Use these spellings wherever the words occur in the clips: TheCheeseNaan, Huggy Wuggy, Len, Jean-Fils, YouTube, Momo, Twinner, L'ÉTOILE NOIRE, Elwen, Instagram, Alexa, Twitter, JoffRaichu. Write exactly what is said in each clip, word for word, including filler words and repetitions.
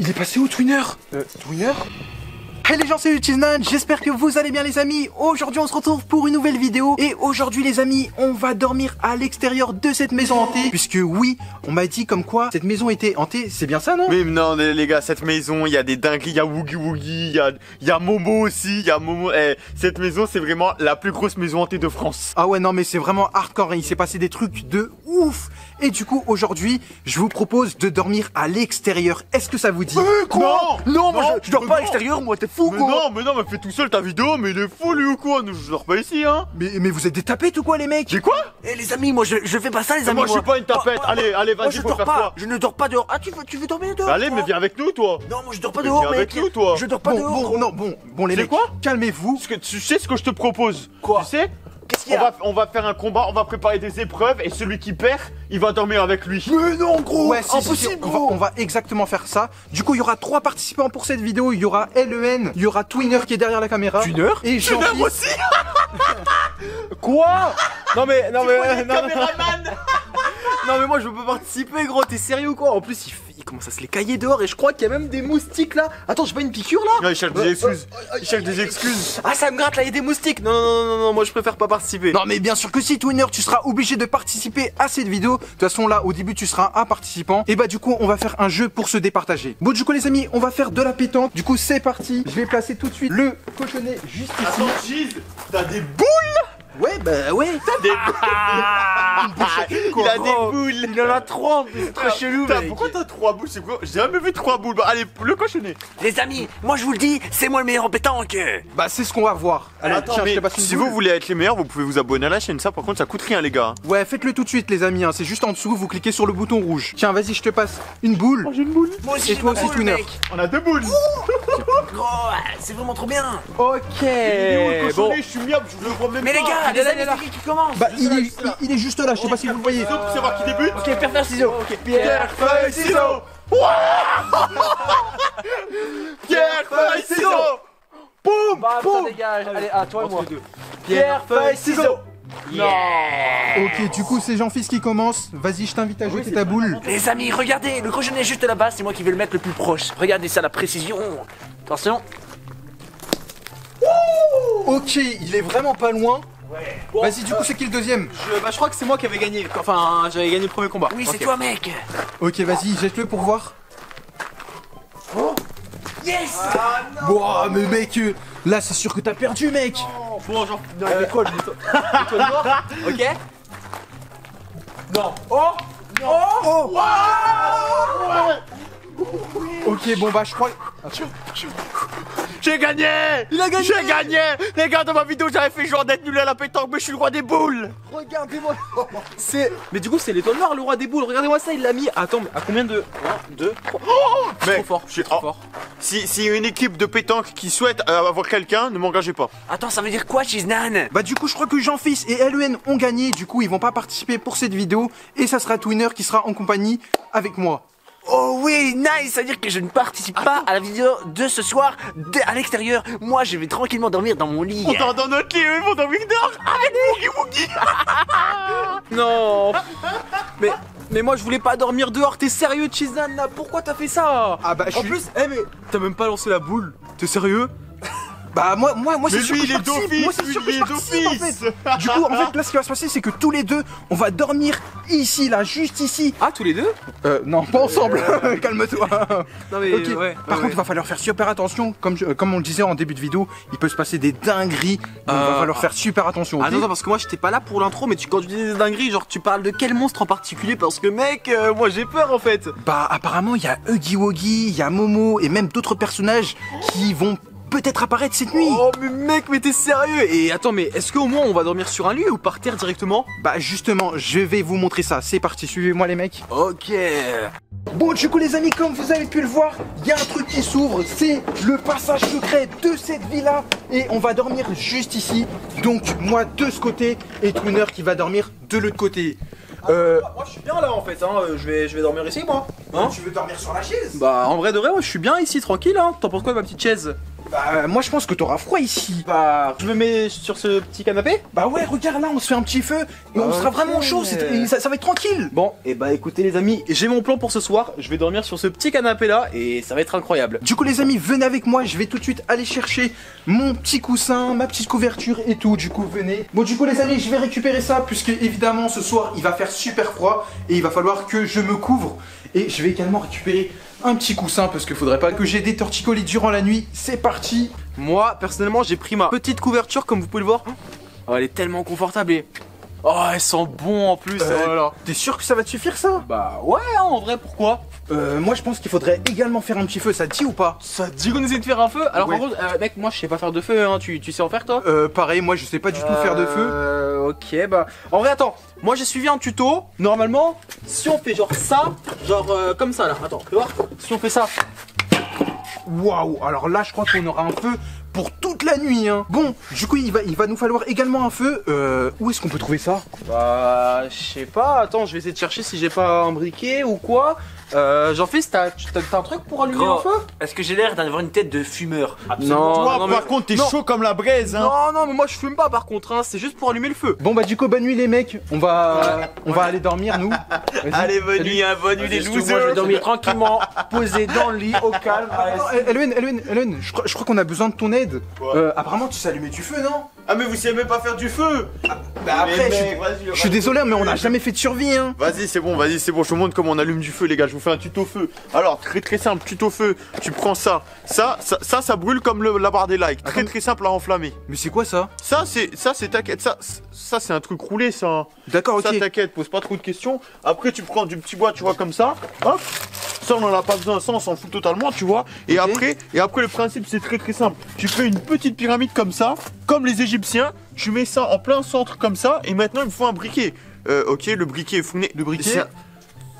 Il est passé où, Twinner? Euh, Twinner? Hey les gens, c'est TheCheeseNaan, j'espère que vous allez bien les amis. Aujourd'hui on se retrouve pour une nouvelle vidéo. Et aujourd'hui les amis, on va dormir à l'extérieur de cette maison hantée. Puisque oui, on m'a dit comme quoi cette maison était hantée, c'est bien ça non? Oui mais non les, les gars, cette maison, il y a des dingueries, il y a Huggy Wuggy, il y a, y a Momo aussi, il y a Momo. Eh, cette maison c'est vraiment la plus grosse maison hantée de France. Ah ouais non mais c'est vraiment hardcore, il s'est passé des trucs de ouf. Et du coup aujourd'hui, je vous propose de dormir à l'extérieur, est-ce que ça vous dit? euh, Quoi? Non, non, moi non, je, je dors pas à l'extérieur moi. Fou, mais non, mais non, mais fais tout seul ta vidéo, mais il est fou lui ou quoi? Je dors pas ici, hein. Mais, mais vous êtes des tapettes ou quoi, les mecs? J'ai quoi? Eh, les amis, moi je, je fais pas ça, les mais amis. Moi, moi je suis pas une tapette, ah, allez, allez, vas-y, faut faire quoi? Je ne dors pas dehors. Ah, tu veux, tu veux dormir dehors? Allez, mais viens avec nous, toi. Non, moi je dors pas mais dehors, viens mec. Avec nous, toi. Je dors pas bon, dehors. Bon, non, bon, bon, les mecs, calmez-vous. Tu sais ce que je te propose? Quoi? Tu sais? On va, on va faire un combat, on va préparer des épreuves et celui qui perd, il va dormir avec lui. Mais non gros, ouais, si, impossible si, si, gros. On, va, on va exactement faire ça. Du coup il y aura trois participants pour cette vidéo. Il y aura L E N, il y aura Twinner qui est derrière la caméra. Twinner et Jean-Fils aussi. Quoi? Non mais, non tu mais, euh, non, caméraman. Non mais moi je veux pas participer gros, t'es sérieux ou quoi? En plus il, il commence à se les cailler dehors et je crois qu'il y a même des moustiques là. Attends, j'ai pas une piqûre là? Non, il cherche des excuses. Il cherche des excuses. Ah ça me gratte là, il y a des moustiques. Non non non non, moi je préfère pas participer. Non mais bien sûr que si Twinner, tu seras obligé de participer à cette vidéo. De toute façon là au début tu seras un participant. Et bah du coup on va faire un jeu pour se départager. Bon du coup les amis on va faire de la pétanque. Du coup c'est parti. Je vais placer tout de suite le cochonnet juste ici. Attends Cheese, t'as des boules? Ouais bah ouais. T'as des boules. Il a des boules. Il en a trois en plus. Très chelou mec. Pourquoi t'as trois boules? C'est quoi? J'ai jamais vu trois boules. Bah allez le cochonnet. Les amis, moi je vous le dis, c'est moi le meilleur en pétanque. Bah c'est ce qu'on va voir. Allez, attends, tiens, mais je si boule. Vous voulez être les meilleurs, vous pouvez vous abonner à la chaîne. Ça par contre ça coûte rien les gars. Ouais faites-le tout de suite les amis hein. C'est juste en dessous, vous cliquez sur le bouton rouge. Tiens vas-y je te passe une boule. Oh, j'ai une boule. Moi aussi. Et toi aussi Twinner. On a deux boules. Gros c'est vraiment trop bien. Ok bon. Je suis miable, je le vois même. Mais les gars, il est là, il est là. Qui commence. Bah, il, est, il, il est juste là, je sais pas si vous le voyez. Pour savoir qui débute. Ok, pierre, feuille, ciseaux. Pierre, feuille, ciseaux. Pierre, feuille, ciseaux. Boum, boum. Allez, à toi et moi. Pierre, feuille, ciseaux. Yeah. Ok, du coup c'est Jean-Fils qui commence. Vas-y, je t'invite à jeter ta boule. Les amis, regardez, le cochonnet est juste là-bas. C'est moi qui vais le mettre le plus proche. Regardez ça, la précision. Attention. Ok, il est vraiment pas loin. Ouais. Bon, vas-y, du coup, c'est qui le deuxième? je, bah, je crois que c'est moi qui avais gagné. Enfin, j'avais gagné le premier combat. Oui, c'est okay. Toi, mec. Ok, vas-y, jette-le pour voir. Oh. Yes. Ah, non. Wow, mais mec, là, c'est sûr que t'as perdu, mec. Non. Bon, genre, non, euh... l'étoile, l'étoile noire. Ok. Non. Oh. Non. Oh. Oh. Wow. Ok, bon, bah, je crois. Attends. J'ai gagné! Il a gagné! J'ai gagné! Les gars, dans ma vidéo, j'avais fait genre d'être nul à la pétanque, mais je suis le roi des boules! Regardez-moi! C'est. Mais du coup, c'est l'étoile noire, le roi des boules! Regardez-moi ça, il l'a mis! Attends, mais à combien de. un, deux, trois. Oh! Je suis trop fort, je suis trop fort. Si, si une équipe de pétanque qui souhaite euh, avoir quelqu'un, ne m'engagez pas. Attends, ça veut dire quoi, TheCheeseNaan? Bah, du coup, je crois que Jean-Fils et L E N ont gagné, du coup, ils vont pas participer pour cette vidéo, et ça sera Twinner qui sera en compagnie avec moi. Oh oui, nice, ça veut dire que je ne participe pas à la vidéo de ce soir de, à l'extérieur. Moi, je vais tranquillement dormir dans mon lit. On dort dans notre lit, eux, ils vont dormir dehors avec Huggy Wuggy. Non, mais mais moi, je voulais pas dormir dehors. T'es sérieux, TheCheeseNaan là? Pourquoi t'as fait ça? Ah bah, je en suis... plus, eh hey, mais t'as même pas lancé la boule. T'es sérieux? Bah moi moi moi c'est sûr que je participe. Moi c'est sûr que je participe en fait. Du coup en fait là ce qui va se passer c'est que tous les deux on va dormir ici là juste ici. Ah tous les deux? Euh non pas ensemble. Calme-toi. Non mais okay. ouais, ouais, Par ouais. contre il va falloir faire super attention comme je, comme on le disait en début de vidéo il peut se passer des dingueries donc euh... il va falloir faire super attention. Attends okay parce que moi j'étais pas là pour l'intro mais tu quand tu dis des dingueries genre tu parles de quel monstre en particulier parce que mec euh, moi j'ai peur en fait. Bah apparemment il y a Huggy Wuggy, il y a Momo et même d'autres personnages qui vont peut-être apparaître cette nuit. Oh mais mec mais t'es sérieux? Et attends mais est-ce qu'au moins on va dormir sur un lit ou par terre directement? Bah justement je vais vous montrer ça. C'est parti, suivez-moi les mecs. Ok. Bon du coup les amis comme vous avez pu le voir il y a un truc qui s'ouvre. C'est le passage secret de cette villa. Et on va dormir juste ici. Donc moi de ce côté et Twinner qui va dormir de l'autre côté. Euh... Moi je suis bien là en fait, hein. je, vais, je vais dormir ici moi. Hein? Tu veux dormir sur la chaise? Bah en vrai de vrai moi je suis bien ici tranquille hein. T'en penses quoi ma petite chaise? Bah moi je pense que t'auras froid ici. Bah je me mets sur ce petit canapé. Bah ouais regarde là on se fait un petit feu et bah, on sera okay. vraiment chaud, ça, ça va être tranquille. Bon et bah écoutez les amis, j'ai mon plan pour ce soir. Je vais dormir sur ce petit canapé là et ça va être incroyable. Du coup les amis venez avec moi, je vais tout de suite aller chercher mon petit coussin, ma petite couverture et tout. Du coup venez. Bon du coup les amis je vais récupérer ça puisque évidemment ce soir il va faire super froid et il va falloir que je me couvre. Et je vais également récupérer un petit coussin parce qu'il faudrait pas que j'ai des torticolis durant la nuit. C'est parti. Moi personnellement j'ai pris ma petite couverture comme vous pouvez le voir. Oh, elle est tellement confortable et... oh elle sent bon en plus. euh, voilà. T'es sûr que ça va te suffire ça? Bah ouais hein, en vrai pourquoi. Euh, moi je pense qu'il faudrait également faire un petit feu, ça te dit ou pas? Ça te dit qu'on essaie de faire un feu? Alors ouais. Par contre, euh, mec, moi je sais pas faire de feu, hein. tu, tu sais en faire toi? Euh, pareil, moi je sais pas du tout euh... faire de feu. Ok, bah. En vrai, attends, moi j'ai suivi un tuto. Normalement, si on fait genre ça, genre euh, comme ça là, attends, tu vois? Si on fait ça. Waouh, alors là je crois qu'on aura un feu pour toute la nuit hein. Bon, du coup il va, il va nous falloir également un feu. euh, Où est-ce qu'on peut trouver ça? Bah je sais pas, attends je vais essayer de chercher si j'ai pas un briquet ou quoi. euh, Jean-Fils, t'as un truc pour allumer un feu? Est-ce que j'ai l'air d'avoir une tête de fumeur? Absolument. Non, toi, non, par mais... contre t'es chaud comme la braise hein. Non non mais moi je fume pas par contre hein, c'est juste pour allumer le feu. Bon bah du coup bonne nuit les mecs, on va, on va aller dormir nous. Allez bonne nuit hein, bonne nuit les losers. Moi je vais dormir tranquillement, posé dans le lit au calme. Elwen, Elwen, Elwen, je crois, crois qu'on a besoin de ton aide. Quoi euh, apparemment, tu sais allumer du feu, non? Ah, mais vous savez même pas faire du feu? Ah, bah après, je suis désolé, mais on n'a jamais fait de survie, hein. Vas-y, c'est bon, vas-y, c'est bon, je vous montre comment on allume du feu, les gars. Je vous fais un tuto feu. Alors, très très simple, tuto feu. Tu prends ça, ça, ça, ça, ça brûle comme le, la barre des likes. Très très simple à enflammer. Mais c'est quoi ça? Ça, c'est, ça, c'est t'inquiète, ça, ça, c'est un truc roulé, ça. D'accord, ok. Ça, t'inquiète, pose pas trop de questions. Après, tu prends du petit bois, tu vois, comme ça. Hop. Ça, on en a pas besoin, ça, on s'en fout totalement, tu vois. Et, okay. après, et après, le principe, c'est très très simple. Tu fais une petite pyramide comme ça, comme les Égyptiens. Tu mets ça en plein centre comme ça. Et maintenant, il me faut un briquet. Euh, ok, le briquet, vous venez. Le briquet.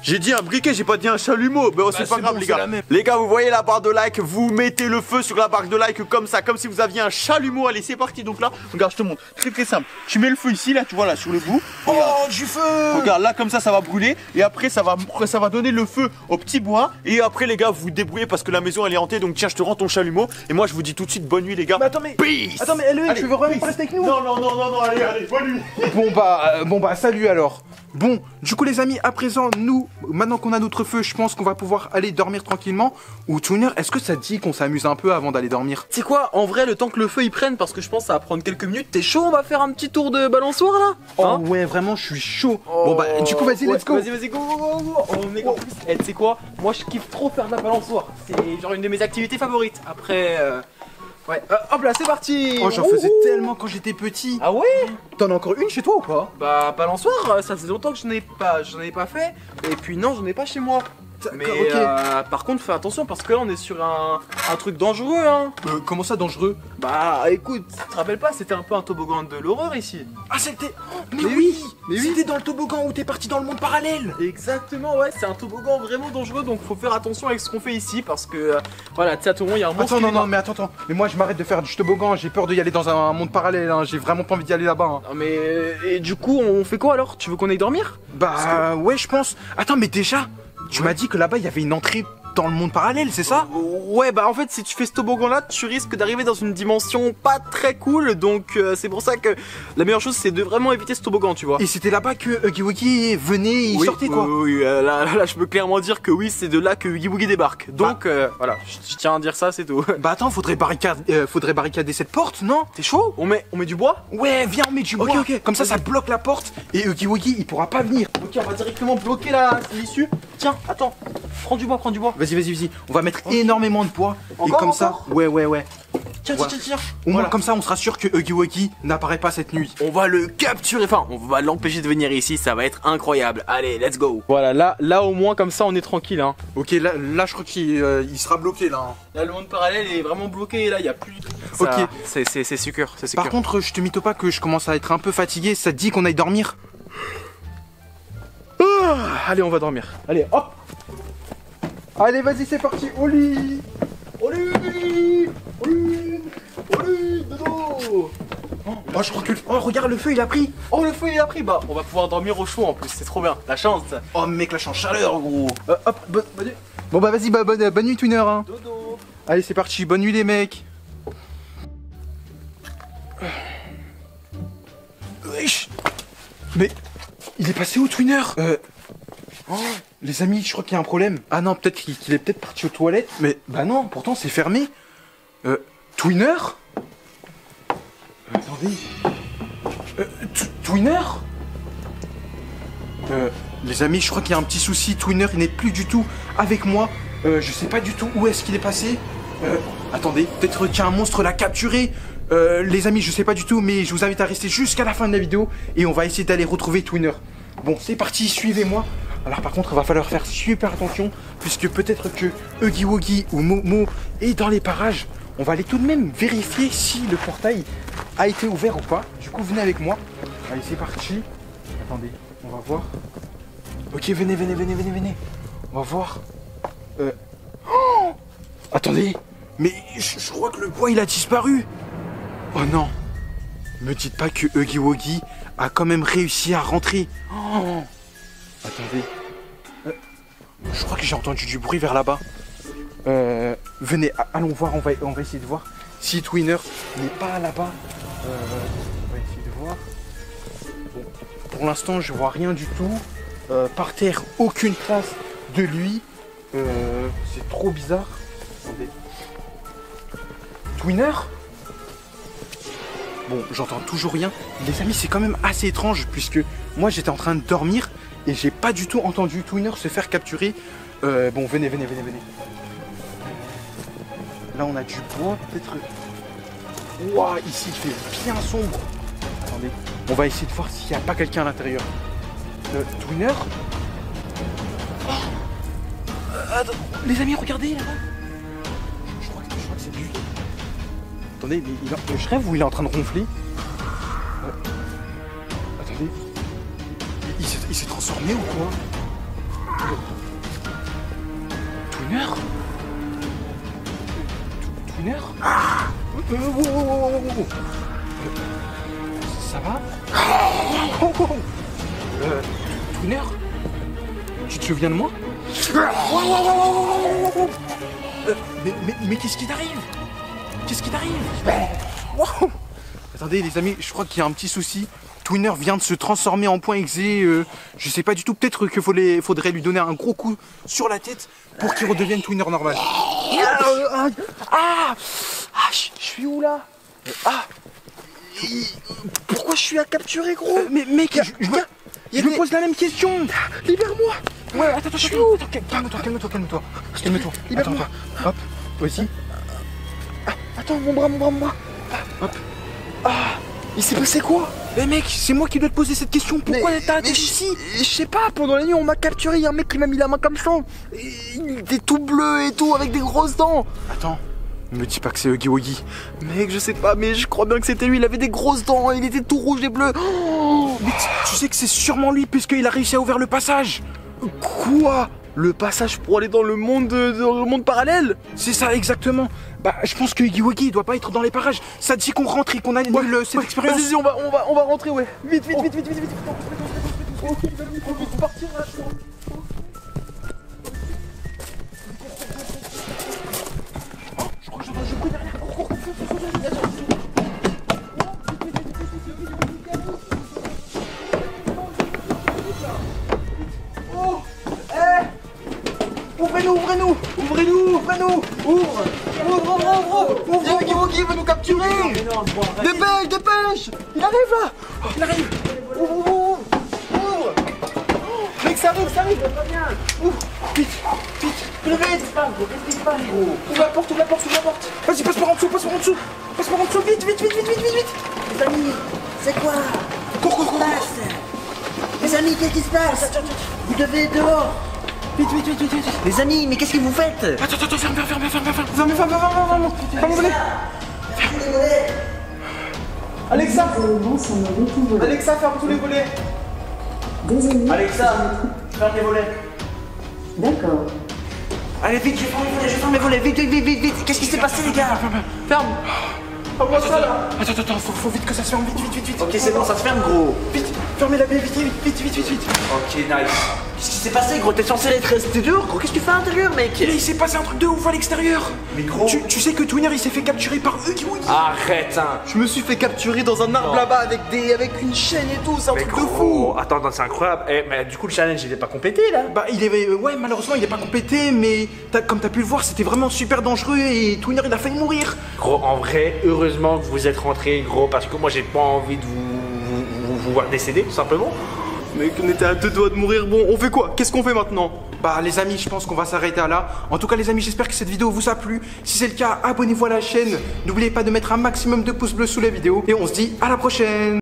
J'ai dit un briquet, j'ai pas dit un chalumeau. Mais bah, c'est pas grave, bon, les gars. Les gars, vous voyez la barre de like, vous mettez le feu sur la barre de like comme ça, comme si vous aviez un chalumeau. Allez, c'est parti. Donc là, regarde, je te montre. Très très simple. Tu mets le feu ici, là, tu vois, là, sur le bout. Oh, regarde. Du feu. Regarde, là, comme ça, ça va brûler. Et après, ça va, ça va donner le feu au petit bois. Et après, les gars, vous vous débrouillez parce que la maison, elle est hantée. Donc tiens, je te rends ton chalumeau. Et moi, je vous dis tout de suite bonne nuit, les gars. Mais attends, mais. Peace. Attends, mais L E N, tu veux vraiment rester avec nous? Non, non, non, non, non, allez, allez, bonne nuit. Bon, bah, euh, bon, bah, salut alors. Bon, du coup les amis, à présent, nous, maintenant qu'on a notre feu, je pense qu'on va pouvoir aller dormir tranquillement. Ou Twinner, est-ce que ça te dit qu'on s'amuse un peu avant d'aller dormir? C'est quoi, en vrai, le temps que le feu il prenne, parce que je pense que ça va prendre quelques minutes, t'es chaud, on va faire un petit tour de balançoire là hein? Oh ouais, vraiment, je suis chaud. Oh, bon bah, du coup, vas-y, ouais, let's go. Vas-y, vas-y, go, go, go, go. On est go. Eh, tu sais quoi, moi je kiffe trop faire de la balançoire, c'est genre une de mes activités favorites. Après... Euh... Ouais, euh, hop là, c'est parti. Oh, j'en faisais tellement quand j'étais petit. Ah ouais? T'en as encore une chez toi ou pas? Bah, balançoire, ça faisait longtemps que je n'en ai pas, j'en ai pas fait. Et puis non, j'en ai pas chez moi. Mais okay. euh, par contre, fais attention parce que là, on est sur un, un truc dangereux, hein. Euh, comment ça, dangereux? Bah, écoute, tu te rappelles pas, c'était un peu un toboggan de l'horreur ici. Ah, c'était... Oh, mais, mais oui, oui. C'était oui. dans le toboggan où t'es parti dans le monde parallèle. Exactement, ouais, c'est un toboggan vraiment dangereux, donc faut faire attention avec ce qu'on fait ici parce que, euh, voilà, tu sais, à tout moment, il y a un monstre. Attends, non, non, mais attends, attends, mais moi, je m'arrête de faire du toboggan, j'ai peur d'y aller dans un monde parallèle, hein. J'ai vraiment pas envie d'y aller là-bas. Hein. Non, mais et du coup, on fait quoi alors? Tu veux qu'on aille dormir? Bah, que... ouais, je pense. Attends, mais déjà... Tu m'as dit que là-bas il y avait une entrée dans le monde parallèle, c'est ça? Ouais, bah en fait, si tu fais ce toboggan là, tu risques d'arriver dans une dimension pas très cool, donc euh, c'est pour ça que la meilleure chose c'est de vraiment éviter ce toboggan, tu vois. Et c'était là-bas que Huggy Wuggy venait et oui, sortait quoi? Oui, oui, euh, là, là, là je peux clairement dire que oui, c'est de là que Huggy Wuggy débarque. Donc bah, euh, voilà, je tiens à dire ça, c'est tout. Bah attends, faudrait, barricade, euh, faudrait barricader cette porte, non? T'es chaud? On met, on met du bois? Ouais, viens, on met du bois. Ok, ok, comme ça, ça bloque la porte et Huggy Wuggy il pourra pas venir. Ok, on va directement bloquer la l'issue. Tiens, attends, prends du bois, prends du bois. Vas-y, vas-y, vas-y. On va mettre okay. énormément de poids. Encore, et comme ça, ouais, ouais, ouais. Tiens, ouais. tiens, tiens, tiens. Au moins, voilà. Comme ça, on sera sûr que Huggy Wuggy n'apparaît pas cette nuit. On va le capturer. Enfin, on va l'empêcher de venir ici. Ça va être incroyable. Allez, let's go. Voilà, là, là au moins, comme ça, on est tranquille. Hein. Ok, là, là, je crois qu'il euh, il sera bloqué là. Hein. Là, le monde parallèle est vraiment bloqué. Là, il n'y a plus. Ça, ok, c'est sûr. Par contre, je te mytho pas que je commence à être un peu fatigué. Ça te dit qu'on aille dormir? Allez, on va dormir. Allez, hop. Allez, vas-y, c'est parti. Au lit. Au lit. Au lit. Au lit. Dodo. Oh, je crois que... Oh, regarde, le feu, il a pris. Oh, le feu, il a pris. Bah, on va pouvoir dormir au chaud, en plus. C'est trop bien. La chance. Oh, mec, la chance. Chaleur, gros. Euh, hop, bonne nuit. Bon, bah, vas-y, bah, bonne, bonne nuit, Twinner. Hein. Dodo. Allez, c'est parti. Bonne nuit, les mecs. Mais il est passé où, Twinner? Euh... Oh, les amis, je crois qu'il y a un problème. Ah non, peut-être qu'il est peut-être parti aux toilettes. Mais bah non, pourtant c'est fermé. Euh... Twinner euh, Attendez... Euh... Twinner Euh... Les amis, je crois qu'il y a un petit souci. Twinner, il n'est plus du tout avec moi. Euh, je sais pas du tout où est-ce qu'il est passé. Euh... Attendez, peut-être qu'il y a un monstre l'a capturé. Euh, les amis, je sais pas du tout, mais je vous invite à rester jusqu'à la fin de la vidéo et on va essayer d'aller retrouver Twinner. Bon, c'est parti, suivez-moi. Alors par contre, il va falloir faire super attention puisque peut-être que Huggy Wuggy ou Momo est dans les parages. On va aller tout de même vérifier si le portail a été ouvert ou pas. Du coup, venez avec moi. Allez, c'est parti. Attendez, on va voir. Ok, venez, venez, venez, venez, venez. On va voir. Euh... Oh, attendez, mais je, je crois que le bois, il a disparu. Oh non, me dites pas que Huggy Wuggy a quand même réussi à rentrer. Oh, attendez, euh, je crois que j'ai entendu du bruit vers là-bas. Euh, venez, allons voir, on va, on va essayer de voir si Twinner n'est pas là-bas. Euh, on va essayer de voir. Bon, pour l'instant, je vois rien du tout. Euh, par terre, aucune trace de lui. Euh, C'est trop bizarre. Attendez. Twinner ? Bon, j'entends toujours rien. Les amis, c'est quand même assez étrange puisque moi j'étais en train de dormir et j'ai pas du tout entendu Twinner se faire capturer. Euh, bon, venez, venez, venez, venez. Là, on a du bois, peut-être. Ouah, ici il fait bien sombre. Attendez, on va essayer de voir s'il n'y a pas quelqu'un à l'intérieur. Euh, Twinner ? Oh, euh, attends, les amis, regardez là-bas. Je crois que, je crois que c'est lui. Attendez, mais il a... je rêve ou il est en train de ronfler? euh... Attendez. Il, il s'est transformé ou quoi? Twinner Twinner ah euh, oh, oh, oh, oh, oh. Ça va? oh, oh, oh. Euh, Twinner, tu te souviens de moi? oh, oh, oh, oh, oh. Euh, Mais, mais, mais qu'est-ce qui t'arrive? Qu'est-ce qui t'arrive? Wow. Attendez les amis, je crois qu'il y a un petit souci. Twinner vient de se transformer en point exe. Euh, je sais pas du tout, peut-être qu'il faudrait, faudrait lui donner un gros coup sur la tête pour qu'il redevienne Twinner normal. Ah, ah, ah je, je suis où là? Ah, pourquoi je suis à capturer gros? Mais mec, je, je, je me pose la même question. Libère-moi. Ouais, attends, attends, attends, calme-toi, calme-toi, calme-toi. Calme-toi. Libère-moi. Hop, vas-y. Attends, mon bras, mon bras, mon bras. Hop. Ah, il s'est passé quoi? Mais mec, c'est moi qui dois te poser cette question. Pourquoi t'as atterri ici? Je sais pas, pendant la nuit, on m'a capturé. Il y a un mec qui m'a mis la main comme ça. Il était tout bleu et tout, avec des grosses dents. Attends, ne me dis pas que c'est Huggy Wuggy. Mec, je sais pas, mais je crois bien que c'était lui. Il avait des grosses dents, il était tout rouge et bleu. Oh, mais tu sais que c'est sûrement lui, puisqu'il a réussi à ouvrir le passage. Quoi? Le passage pour aller dans le monde, de, dans le monde parallèle? C'est ça, exactement. Bah, je pense que Huggy Wuggy doit pas être dans les parages. Ça dit qu'on rentre et qu'on annule ouais, cette ouais, expérience. Vas-y, on va, on, va, on va rentrer, ouais. Vite, vite, oh. vite, vite, vite, vite. Ok, vite, vite, vite, vite, vite, partir là, je crois. Oh, je crois que je cours derrière. Cours, cours, cours, cours, cours, cours. Ouvrez-nous, ouvrez-nous, ouvrez-nous, ouvrez-nous, ouvre, ouvre, ouvre, ouvre, ouvre, Huggy Wuggy veut nous capturer. Dépêche, dépêche, il arrive là, il arrive, ouvre, ouvre, ouvre, mec ça arrive, ça arrive, ouvre, vite, vite, plus vite, ouvre la porte, ouvre la porte, ouvre la porte, vas-y passe par en dessous, passe par en dessous, passe par en dessous, vite, vite, vite, vite, vite, vite, les amis, c'est quoi? Cours, cours, cours, les amis, qu'est-ce qui se passe? Vous devez être dehors. Vite, vite, vite, vite, vite. Les amis, mais qu'est-ce que vous faites? Attends, attends, ferme, ferme, ferme, ferme, ferme, ferme, ferme, ferme, ferme, ferme, ferme, Alexa, Alexa, ferme tous les volets. Désolé. Alexa, ferme les volets. D'accord. Allez, vite, je ferme les volets, je ferme les volets, vite, vite, vite, vite. Qu'est-ce qui s'est passé, les gars? Ferme. Attends, attends, attends, faut, faut vite que ça se ferme, vite, vite, vite, vite. Ok, c'est bon, ça se ferme, gros. Vite, fermez la baie, vite, vite, vite, vite, vite. Ok, nice. Qu'est-ce qui s'est passé, gros? T'es censé être resté dehors, gros. Qu'est-ce que tu fais à l'intérieur, mec? Mais il s'est passé un truc de ouf à l'extérieur. Mais gros, tu, tu sais que Twinner il s'est fait capturer par Huggy Wuggy. Arrête, hein. Je me suis fait capturer dans un arbre là-bas avec des, avec une chaîne et tout, c'est un mais truc gros. de fou. Attends, attends, c'est incroyable. Eh, mais du coup le challenge il est pas complété là? Bah il est, ouais, malheureusement il est pas complété, mais as, comme t'as pu le voir, c'était vraiment super dangereux et Twinner il a failli mourir. Gros, en vrai, heureusement que vous êtes rentrés, gros, parce que moi j'ai pas envie de vous, vous, vous voir décéder, tout simplement. Mec, on était à deux doigts de mourir, bon, on fait quoi? Qu'est-ce qu'on fait maintenant? Bah les amis, je pense qu'on va s'arrêter là. En tout cas les amis, j'espère que cette vidéo vous a plu. Si c'est le cas, abonnez-vous à la chaîne. N'oubliez pas de mettre un maximum de pouces bleus sous la vidéo. Et on se dit à la prochaine.